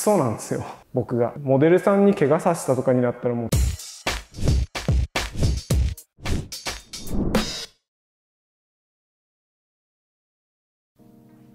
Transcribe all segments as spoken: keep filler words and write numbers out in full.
ソなんですよ、僕が。モデルさんに怪我させたとかになったらもう。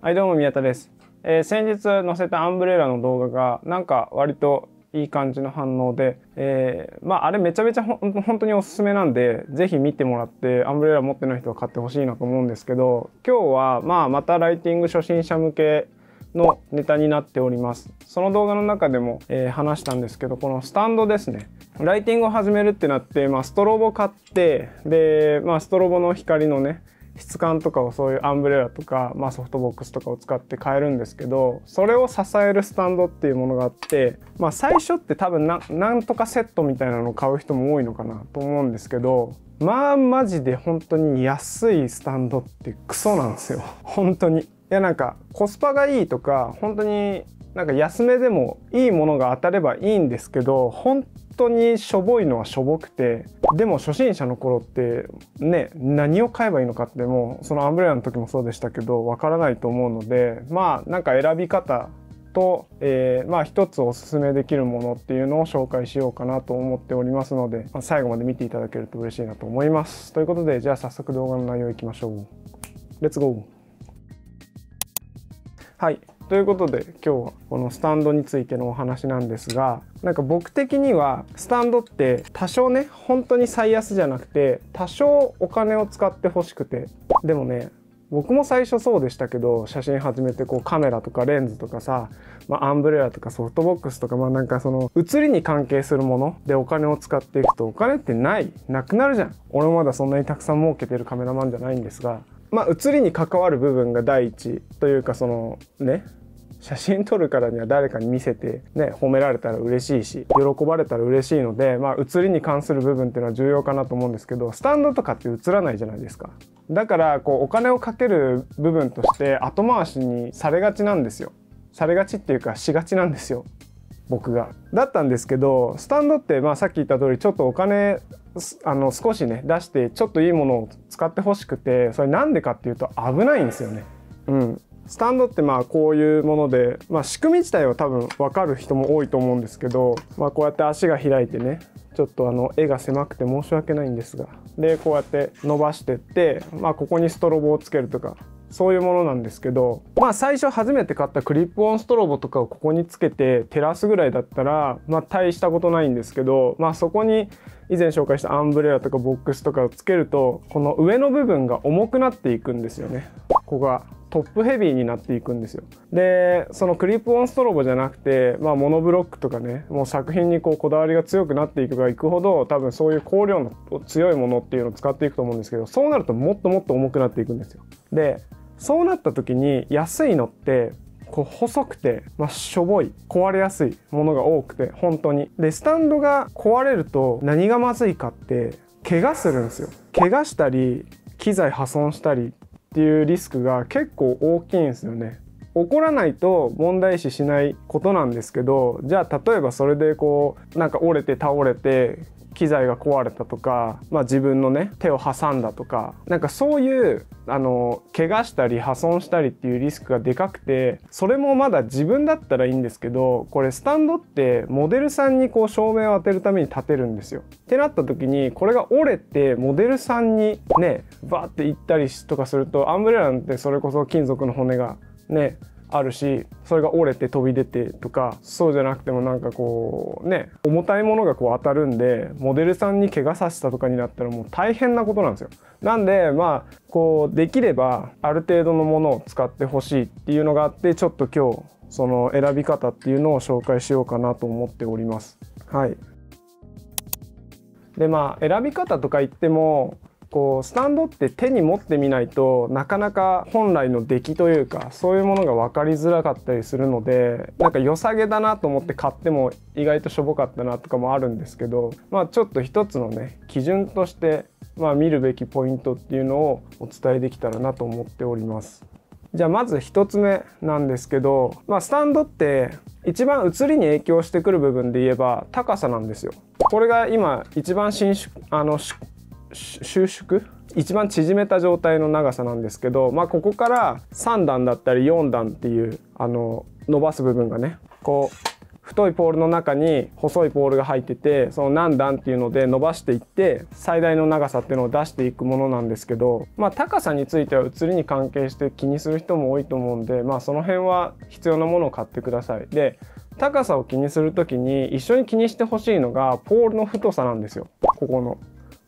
はい、どうも宮田です、えー、先日載せたアンブレラの動画がなんか割といい感じの反応で、えー、まああれめちゃめちゃほん本当におすすめなんで、是非見てもらってアンブレラ持ってない人は買ってほしいなと思うんですけど、今日はまあまたライティング初心者向けのネタになっております。その動画の中でも、えー、話したんですけど、このスタンドですね。ライティングを始めるってなって、まあ、ストロボ買って、で、まあ、ストロボの光のね質感とかをそういうアンブレラとか、まあ、ソフトボックスとかを使って変えるんですけど、それを支えるスタンドっていうものがあって、まあ、最初って多分 な, なんとかセットみたいなのを買う人も多いのかなと思うんですけど、まあマジで本当に安いスタンドってクソなんですよ本当に。いやなんかコスパがいいとか本当になんか安めでもいいものが当たればいいんですけど、本当にしょぼいのはしょぼくて、でも初心者の頃ってね何を買えばいいのかってもうそのアンブレラの時もそうでしたけどわからないと思うので、まあなんか選び方と、えー、まあ一つおすすめできるものっていうのを紹介しようかなと思っておりますので、まあ、最後まで見ていただけると嬉しいなと思います。ということでじゃあ早速動画の内容いきましょう。レッツゴー。はい、ということで今日はこのスタンドについてのお話なんですが、なんか僕的にはスタンドって多少ね本当に最安じゃなくて多少お金を使ってほしくて、でもね僕も最初そうでしたけど、写真始めてこうカメラとかレンズとかさ、まあ、アンブレラとかソフトボックスとか、まあなんかその写りに関係するものでお金を使っていくとお金ってないなくなるじゃん。俺もまだそんなにたくさん儲けてるカメラマンじゃないんですが。まあ、写りに関わる部分が第一というか、そのね写真撮るからには誰かに見せて、ね、褒められたら嬉しいし喜ばれたら嬉しいので、まあ、写りに関する部分っていうのは重要かなと思うんですけど、スタンドとかって写らないじゃないですか。だからこうお金をかける部分として後回しにされがちなんですよ。されがちっていうかしがちなんですよ僕が。だったんですけど、スタンドってまあさっき言った通りちょっとお金あの少しね出してちょっといいものを使ってほしくて、それなんでかっていうと危ないんですよね。うん、スタンドってまあこういうもので、まあ、仕組み自体は多分分かる人も多いと思うんですけど、まあ、こうやって足が開いてねちょっとあの絵が狭くて申し訳ないんですが、でこうやって伸ばしてって、まあ、ここにストロボをつけるとか。そういうものなんですけど、まあ最初初めて買ったクリップオンストロボとかをここにつけて照らすぐらいだったらまあ大したことないんですけど、まあそこに以前紹介したアンブレラとかボックスとかをつけるとこの上の部分が重くなっていくんですよね。ここがトップヘビーになっていくんですよ。でそのクリップオンストロボじゃなくて、まあ、モノブロックとかねもう作品にこうこだわりが強くなっていくがいくほど多分そういう光量の強いものっていうのを使っていくと思うんですけど、そうなるともっともっと重くなっていくんですよ。でそうなった時に安いのってこう細くて、まあ、しょぼい壊れやすいものが多くて本当に。でスタンドが壊れると何がまずいかって怪我するんですよ。怪我したり機材破損したりっていうリスクが結構大きいんですよね。起こらないと問題視しないことなんですけど、じゃあ例えばそれでこうなんか折れて倒れて機材が壊れたとか、まあ、自分のね手を挟んだとか、なんかそういうあの怪我したり破損したりっていうリスクがでかくて、それもまだ自分だったらいいんですけど、これスタンドってモデルさんにこう照明を当てるために立てるんですよ。ってなった時にこれが折れてモデルさんにねバーっていったりとかすると、アンブレラなんてそれこそ金属の骨がねあるし、それが折れて飛び出てとか、そうじゃなくてもなんかこうね重たいものがこう当たるんでモデルさんに怪我させたとかになったらもう大変なことなんですよ。なんでまあこうできればある程度のものを使ってほしいっていうのがあって、ちょっと今日その選び方っていうのを紹介しようかなと思っております。はい、でまあ選び方とか言ってもこうスタンドって手に持ってみないとなかなか本来の出来というかそういうものが分かりづらかったりするので、なんか良さげだなと思って買っても意外としょぼかったなとかもあるんですけど、まあちょっと一つのね基準として、まあ、見るべきポイントっていうのをお伝えできたらなと思っております。じゃあまずひとつめなんですけど、まあ、スタンドって一番写りに影響してくる部分で言えば高さなんですよ。これが今一番伸縮あの収縮一番縮めた状態の長さなんですけど、まあ、ここからさん段だったりよん段っていうあの伸ばす部分がねこう太いポールの中に細いポールが入ってて、その何段っていうので伸ばしていって最大の長さっていうのを出していくものなんですけど、まあ、高さについては写りに関係して気にする人も多いと思うんで、まあ、その辺は必要なものを買ってください。で高さを気にする時に一緒に気にしてほしいのがポールの太さなんですよ、ここの。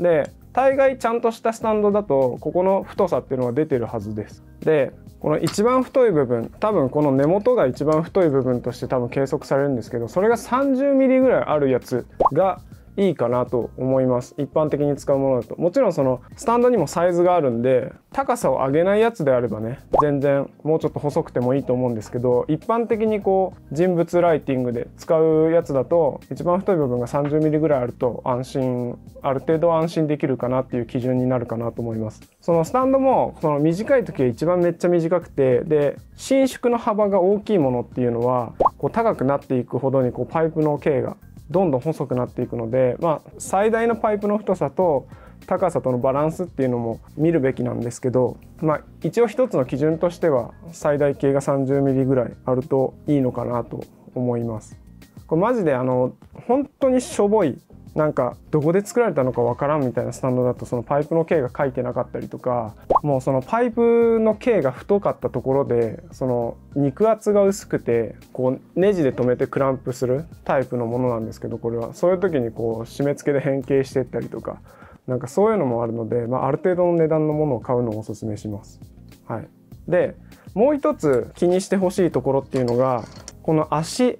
で大概ちゃんとしたスタンドだとここの太さっていうのが出てるはずです。でこの一番太い部分、多分この根元が一番太い部分として多分計測されるんですけど、それが さんじゅうミリ ぐらいあるやつがいいかなと思います。一般的に使うものだと。もちろんそのスタンドにもサイズがあるんで、高さを上げないやつであればね全然もうちょっと細くてもいいと思うんですけど、一般的にこう人物ライティングで使うやつだと一番太い部分が さんじゅうミリ ぐらいあると安心、ある程度安心できるかなっていう基準になるかなと思います。そのスタンドもその短い時は一番めっちゃ短くて、で伸縮の幅が大きいものっていうのはこう高くなっていくほどにこうパイプの径がどんどん細くなっていくので、まあ、最大のパイプの太さと高さとのバランスっていうのも見るべきなんですけど、まあ、一応一つの基準としては最大径が さんじゅうミリ ぐらいあるといいのかなと思います。これマジであの本当にしょぼい、なんかどこで作られたのかわからんみたいなスタンドだとそのパイプの径が書いてなかったりとか、もうそのパイプの径が太かったところでその肉厚が薄くてこうネジで留めてクランプするタイプのものなんですけど、これはそういう時にこう締め付けで変形していったりとか、なんかそういうのもあるので、まあ、ある程度の値段のものを買うのをおすすめします。はい、でもう一つ気にしてほしいところっていうのがこの足。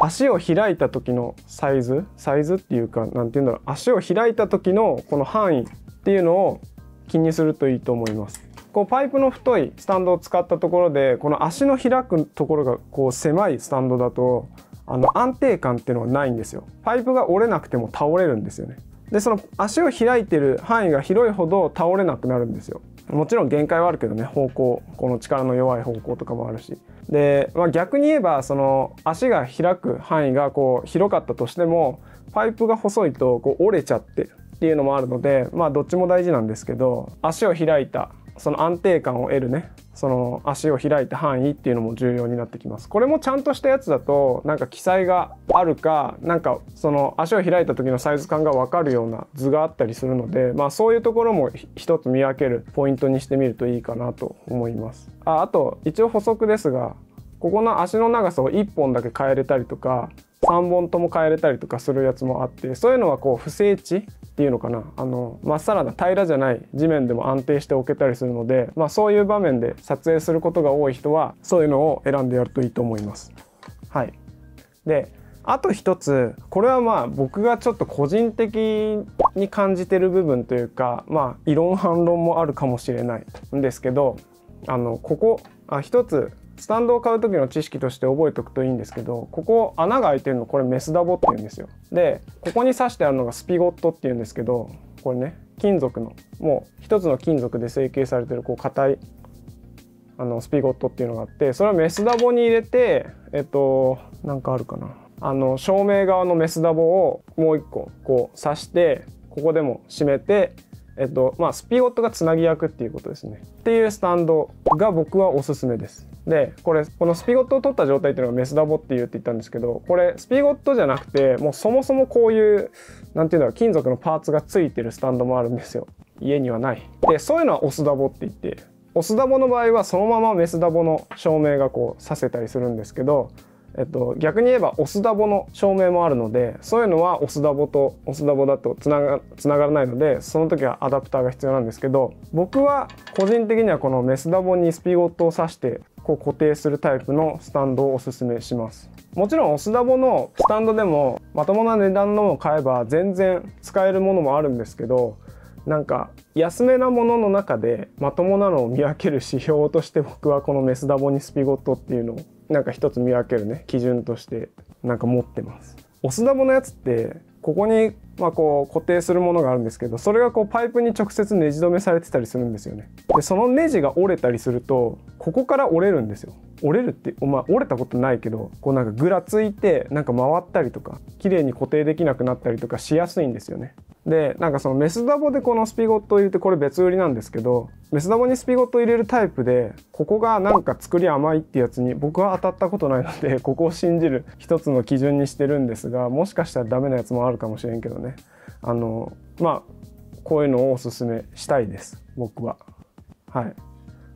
足を開いた時のサイズサイズっていうか何て言うんだろう、足を開いた時のこの範囲っていうのを気にするといいと思います。こうパイプの太いスタンドを使ったところでこの足の開くところがこう狭いスタンドだとあの安定感っていうのがないんですよ。パイプが折れなくても倒れるんですよね。でその足を開いてる範囲が広いほど倒れなくなるんですよ。もちろん限界はあるけどね、方向この力の弱い方向とかもあるし。で、まあ、逆に言えばその足が開く範囲がこう広かったとしてもパイプが細いとこう折れちゃってっていうのもあるので、まあ、どっちも大事なんですけど、足を開いたその安定感を得るね、その足を開いた範囲っていうのも重要になってきます。これもちゃんとしたやつだとなんか記載があるか、なんかその足を開いた時のサイズ感が分かるような図があったりするので、まあ、そういうところも一つ見分けるポイントにしてみるといいかなと思います。 あ, あと一応補足ですが、ここの足の長さをいっぽんだけ変えれたりとかさんぼんとも変えれたりとかするやつもあって、そういうのはこう不正地っていうのかな、あのまっさらな平らじゃない地面でも安定しておけたりするので、まあ、そういう場面で撮影することが多い人はそういうのを選んでやるといいと思います。はい、であと一つ、これはまあ僕がちょっと個人的に感じてる部分というか、まあ異論反論もあるかもしれないんですけど、あのここあ一つスタンドを買う時の知識として覚えておくといいんですけど、ここ穴が開いてるのこれメスダボって言うんですよ。でここに刺してあるのがスピゴットっていうんですけど、これね金属のもう一つの金属で成形されてるこう硬いあのスピゴットっていうのがあって、それはメスダボに入れて、えっとなんかあるかな、あの照明側のメスダボをもう一個こう刺してここでも締めて。えっとまあ、スピゴットがつなぎ役っていうことですね。っていうスタンドが僕はおすすめです。でこれこのスピゴットを取った状態っていうのがメスダボっていうって言ったんですけど、これスピゴットじゃなくてもうそもそもこういう何て言うんだろう、金属のパーツがついてるスタンドもあるんですよ。家にはない。でそういうのはオスダボって言って、オスダボの場合はそのままメスダボの照明がこうさせたりするんですけど。えっと、逆に言えばオスダボの照明もあるので、そういうのはオスダボとオスダボだとつなが、つながらないので、その時はアダプターが必要なんですけど、僕は個人的にはこのメスダボにスピゴットを挿してこう固定するタイプのスタンドをおすすめします。もちろんオスダボのスタンドでもまともな値段のを買えば全然使えるものもあるんですけど、なんか安めなものの中でまともなのを見分ける指標として僕はこのメスダボにスピゴットっていうのをなんか一つ見分けるね基準としてなんか持ってます。オスダボのやつってここにまあこう固定するものがあるんですけど、それがこうパイプに直接ネジ止めされてたりするんですよね。でそのネジが折れたりするとここから折れるんですよ。折れるって、まあ、折れたことないけどこうなんかぐらついてなんか回ったりとか綺麗に固定できなくなったりとかしやすいんですよね。でなんかそのメスダボでこのスピゴットを入れて、これ別売りなんですけど、メスダボにスピゴットを入れるタイプで、ここがなんか作り甘いってやつに僕は当たったことないので、ここを信じる一つの基準にしてるんですが、もしかしたらダメなやつもあるかもしれんけどね。あのまあこういうのをおすすめしたいです僕は。はい。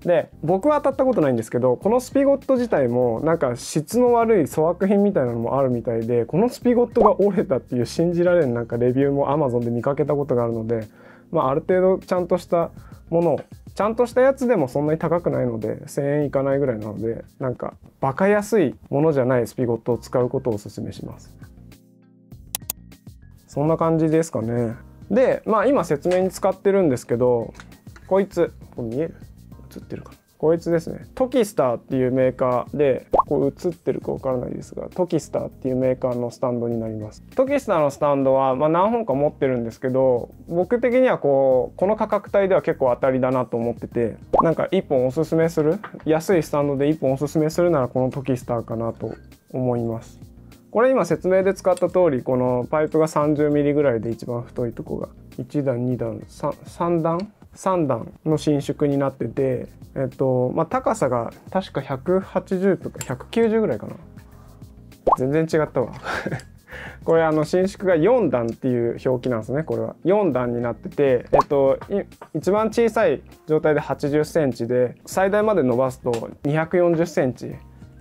で僕は当たったことないんですけど、このスピゴット自体もなんか質の悪い粗悪品みたいなのもあるみたいで、このスピゴットが折れたっていう信じられんなんかレビューも アマゾン で見かけたことがあるので、まあ、ある程度ちゃんとしたものを、ちゃんとしたやつでもそんなに高くないのでせんえんいかないぐらいなので、なんかバカ安いものじゃないスピゴットを使うことをおすすめします。そんな感じですかね。でまあ今説明に使ってるんですけど、こいつこれ見える？映ってるかな？こいつですね。トキスターっていうメーカーで、こう映ってるか分からないですが、トキスターっていうメーカーのスタンドになります。トキスターのスタンドは、まあ、何本か持ってるんですけど、僕的にはこうこの価格帯では結構当たりだなと思ってて、なんかいっぽんおすすめする、安いスタンドでいっぽんおすすめするならこのトキスターかなと思います。これ今説明で使った通り、このパイプが さんじゅうミリ ぐらいで一番太いとこがいちだんにだんさんだんさんだんの伸縮になってて、えっとまあ、高さが確かひゃくはちじゅうとかひゃくきゅうじゅうぐらいかな。全然違ったわこれあの伸縮がよんだんっていう表記なんですね。これはよんだんになってて、えっと一番小さい状態で はちじゅっセンチ で、最大まで伸ばすと にひゃくよんじゅっセンチ。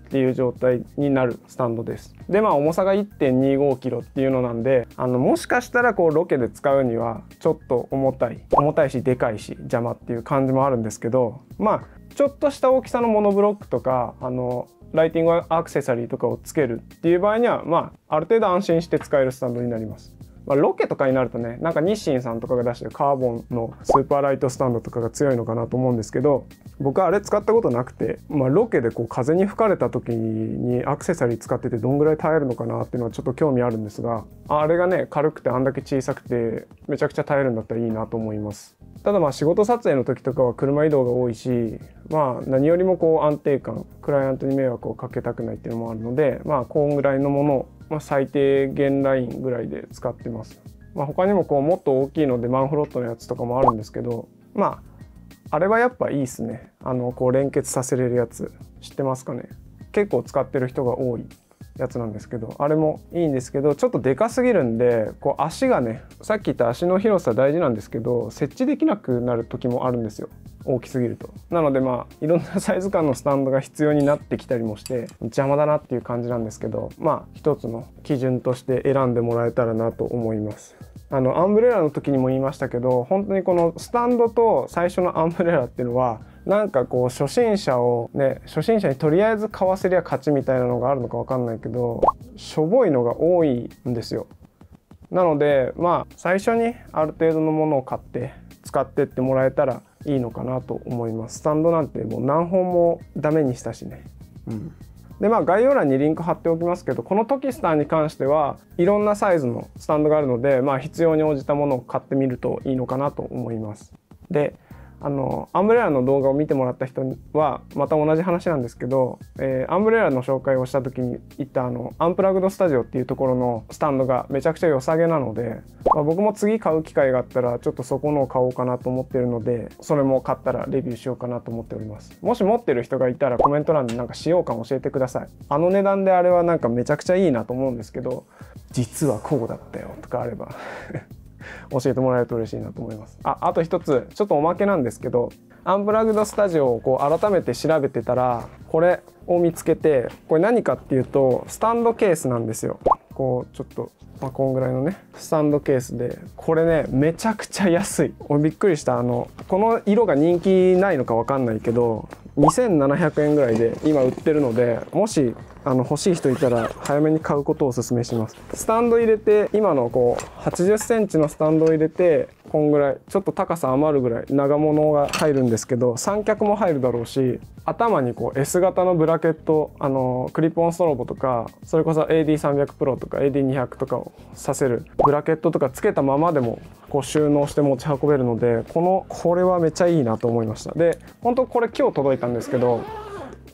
っていう状態になるスタンドです。でまあ重さが いってんにごキロっていうのなんで、あのもしかしたらこうロケで使うにはちょっと重たい重たいしでかいし邪魔っていう感じもあるんですけど、まあちょっとした大きさのモノブロックとかあのライティングアクセサリーとかをつけるっていう場合には、まあある程度安心して使えるスタンドになります。まあ、ロケとかになるとね、なんか日清さんとかが出してるカーボンのスーパーライトスタンドとかが強いのかなと思うんですけど、僕はあれ使ったことなくて、まあ、ロケでこう風に吹かれた時にアクセサリー使っててどんぐらい耐えるのかなっていうのはちょっと興味あるんですが、あれがね軽くてあんだけ小さくてめちゃくちゃ耐えるんだったらいいなと思います。ただまあ仕事撮影の時とかは車移動が多いし、まあ何よりもこう安定感、クライアントに迷惑をかけたくないっていうのもあるので、まあこんぐらいのものをまあ最低限ラインぐらいで使ってます。まあ、他にもこうもっと大きいのでマンフロットのやつとかもあるんですけど、まああれはやっぱいいですね。あのこう連結させれるやつ知ってますかね。結構使ってる人が多いやつなんですけど、あれもいいんですけど、ちょっとでかすぎるんで、こう足がね、さっき言った足の広さ大事なんですけど、設置できなくなる時もあるんですよ。大きすぎると。なのでまあいろんなサイズ感のスタンドが必要になってきたりもして邪魔だなっていう感じなんですけど、まあ一つの基準として選んでもらえたらなと思います。あのアンブレラの時にも言いましたけど、本当にこのスタンドと最初のアンブレラっていうのはなんかこう初心者をね、初心者にとりあえず買わせりゃ勝ちみたいなのがあるのか分かんないけど、しょぼいのが多いんですよ。なのでまあ最初にある程度のものを買って使ってってもらえたらいいのかなと思います。スタンドなんてもう何本もダメにしたしね、うん、でまあ概要欄にリンク貼っておきますけど、このトキスターに関してはいろんなサイズのスタンドがあるので、まあ、必要に応じたものを買ってみるといいのかなと思います。であのアンブレラの動画を見てもらった人はまた同じ話なんですけど、えー、アンブレラの紹介をした時に言ったあのUnplugged Studioっていうところのスタンドがめちゃくちゃ良さげなので、まあ、僕も次買う機会があったらちょっとそこのを買おうかなと思ってるので、それも買ったらレビューしようかなと思っております。もし持ってる人がいたらコメント欄でなんか使用感教えてください。あの値段であれはなんかめちゃくちゃいいなと思うんですけど、実はこうだったよとかあれば教えてもらえると嬉しいなと思います。あ、あと一つちょっとおまけなんですけど、アンプラグドスタジオをこう改めて調べてたらこれを見つけて、これ何かっていうとスタンドケースなんですよ。こうちょっと、まあ、こんぐらいのねスタンドケースで、これねめちゃくちゃ安い。俺びっくりした。あのこの色が人気ないのか分かんないけどにせんななひゃくえんぐらいで今売ってるので、もしあの欲しい人いたら早めに買うことをおすすめします。スタンド入れて、今のこう はちじゅっセンチ のスタンドを入れて、こんぐらいちょっと高さ余るぐらい長物が入るんですけど、三脚も入るだろうし、頭にこう S 型のブラケット、あのクリップオンストロボとか、それこそ エーディーさんびゃくプロ とか エーディーにひゃく とかをさせるブラケットとかつけたままでもこう収納して持ち運べるので、このこれはめちゃいいなと思いました。で本当これ今日届いたんですけど、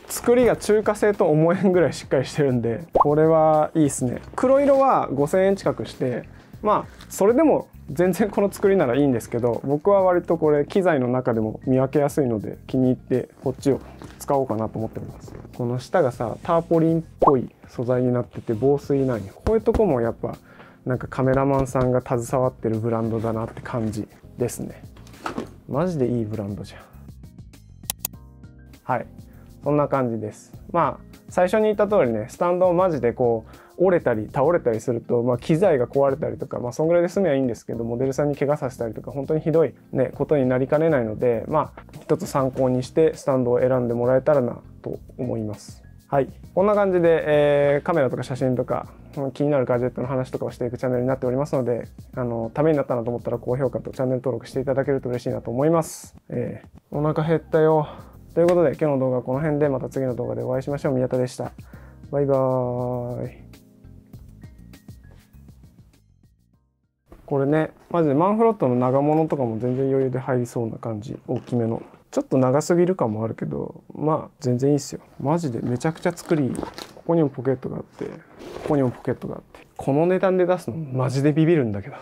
作りが中華製と思えんぐらいしっかりしてるんで、これはいいですね。黒色はごせんえん近くして、まあそれでも全然この作りならいいんですけど、僕は割とこれ機材の中でも見分けやすいので気に入ってこっちを使おうかなと思っております。この下がさターポリンっぽい素材になってて防水なんよ。こういうとこもやっぱなんかカメラマンさんが携わってるブランドだなって感じですね。マジでいいブランドじゃん。はい、そんな感じです。まあ最初に言った通りね、スタンドをマジでこう折れたり倒れたりすると、まあ、機材が壊れたりとか、まあ、そんぐらいで済めばいいんですけど、モデルさんに怪我させたりとか本当にひどい、ね、ことになりかねないので、まあ、一つ参考にしてスタンドを選んでもらえたらなと思います。はい、こんな感じで、えー、カメラとか写真とか気になるガジェットの話とかをしていくチャンネルになっておりますので、あのためになったなと思ったら高評価とチャンネル登録していただけると嬉しいなと思います。えー、お腹減ったよ。ということで今日の動画はこの辺で、また次の動画でお会いしましょう。宮田でした。バイバーイ。これね、マジでマンフロットの長物とかも全然余裕で入りそうな感じ。大きめのちょっと長すぎる感もあるけど、まあ全然いいっすよ。マジでめちゃくちゃ作りいい。ここにもポケットがあって、ここにもポケットがあって、この値段で出すのマジでビビるんだけど。